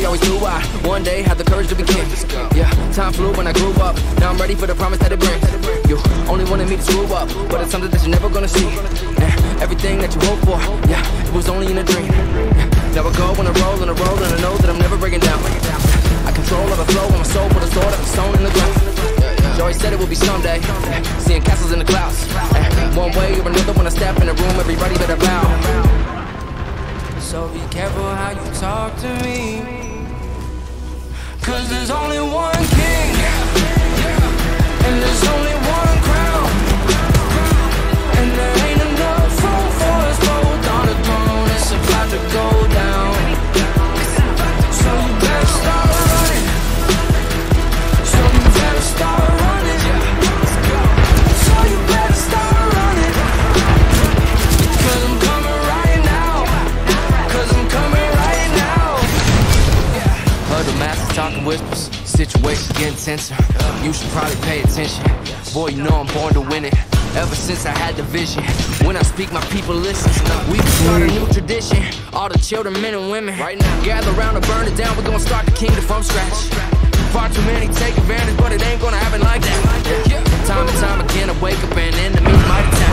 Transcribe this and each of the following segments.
boy always knew I one day had the courage to be king. Yeah, time flew when I grew up. Now I'm ready for the promise that it brings. You only wanted me to screw up, but it's something that you're never gonna see. And everything that you hoped for, yeah, it was only in a dream. Now I go on a roll and a roll, and I know that I'm never breaking down. I control all the flow on my soul with a sword that I'm sewn in the ground. Joy said it will be someday, seeing castles in the clouds. One way or another, when I step in the room, everybody better bow. So be careful how you talk to me, 'cause there's only one king, and there's only one crown, and there ain't enough room for us both on the throne. It's about to go down, so you better start running. So you better start running. So you better start running, 'cause I'm coming right now. The master talking whispers, situation getting tenser. You should probably pay attention. Boy, you know I'm born to win it. Ever since I had the vision, when I speak, my people listen. We can start a new tradition. All the children, men and women, right now, gather around and burn it down. We're gonna start the kingdom from scratch. Far too many take advantage, but it ain't gonna happen like that. Time and time again, I wake up and enemies might attack.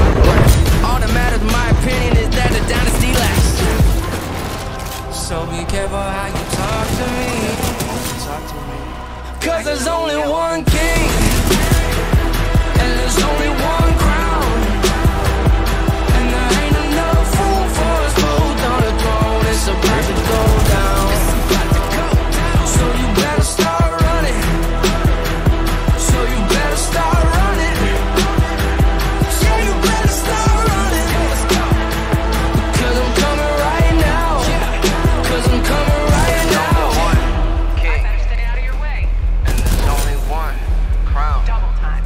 All that matters, in my opinion, is that the dynasty lasts. So be careful how you talk to me, 'cause there's only one king, and there's only one crown, and there ain't enough room for us both on the throne. It's about to go down, so you better start running. So you better start running. Yeah, you better start running, 'cause I'm coming right now. I'm coming right now. I better stay out of your way. And there's only one crown. Double time.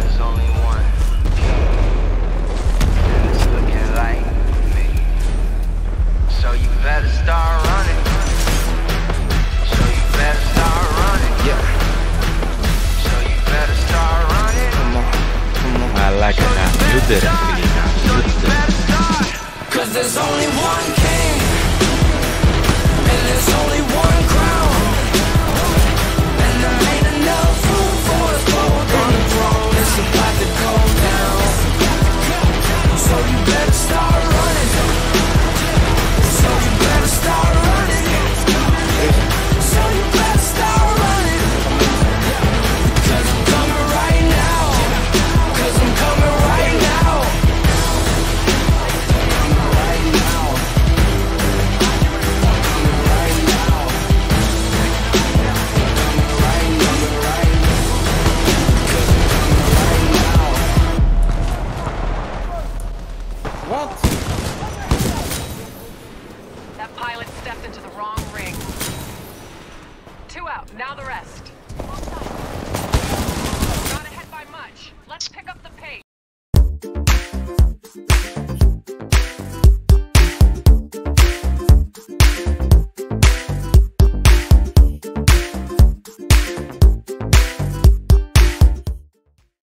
There's only one king, and it's looking like me. So you better start running. So you better start running. Yeah. So you better start running. Come on, come on. I like it now. You did it. So you better start. 'Cause there's only one king. There's only one crown, and there ain't enough room for us both on the throne. It's about to go down, so you better start running. So you better start running. So you better start running, 'cause I'm coming right now. 'Cause I'm coming right now. Now the rest. Not ahead by much. Let's pick up the pace.